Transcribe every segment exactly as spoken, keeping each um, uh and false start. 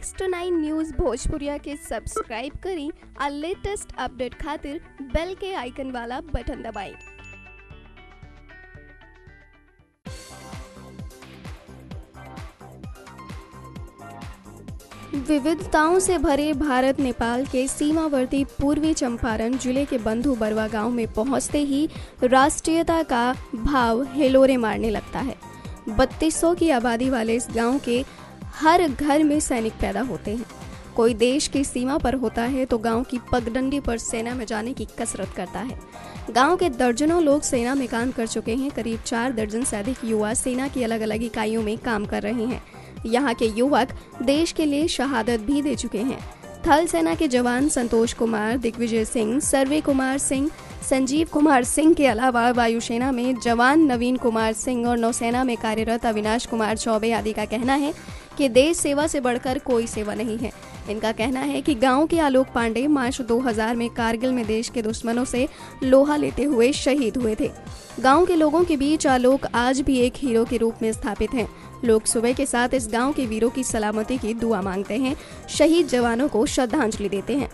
Next nine news भोजपुरिया के subscribe करें और लेटेस्ट अपडेट खातिर बेल के आइकन वाला बटन दबाएं। विविधताओं से भरे भारत नेपाल के सीमावर्ती पूर्वी चंपारण जिले के बंधु बरवा गांव में पहुंचते ही राष्ट्रीयता का भाव हेलोरे मारने लगता है। बत्तीस सौ की आबादी वाले इस गांव के हर घर में सैनिक पैदा होते हैं। कोई देश की सीमा पर होता है तो गांव की पगडंडी पर सेना में जाने की कसरत करता है। गांव के दर्जनों लोग सेना में काम कर चुके हैं। करीब चार दर्जन से अधिक युवा सेना की अलग अलग इकाइयों में काम कर रहे हैं। यहाँ के युवक देश के लिए शहादत भी दे चुके हैं। थल सेना के जवान संतोष कुमार, दिग्विजय सिंह, सर्वे कुमार सिंह, संजीव कुमार सिंह के अलावा वायुसेना में जवान नवीन कुमार सिंह और नौसेना में कार्यरत अविनाश कुमार चौबे आदि का कहना है कि देश सेवा से बढ़कर कोई सेवा नहीं है। इनका कहना है कि गांव के आलोक पांडे मार्च दो हज़ार में कारगिल में देश के दुश्मनों से लोहा लेते हुए शहीद हुए थे। गांव के लोगों के बीच आलोक आज भी एक हीरो के रूप में स्थापित हैं। लोग सुबह के साथ इस गांव के वीरों की सलामती की दुआ मांगते हैं, शहीद जवानों को श्रद्धांजलि देते हैं।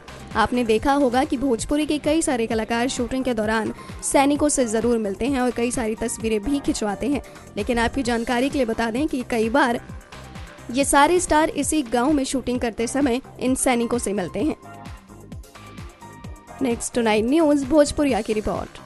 आपने देखा होगा कि भोजपुरी के कई सारे कलाकार शूटिंग के दौरान सैनिकों से जरूर मिलते हैं और कई सारी तस्वीरें भी खिंचवाते हैं। लेकिन आपकी जानकारी के लिए बता दें कि कई बार ये सारे स्टार इसी गांव में शूटिंग करते समय इन सैनिकों से मिलते हैं। नेक्स्ट नाइन न्यूज भोजपुरिया की रिपोर्ट।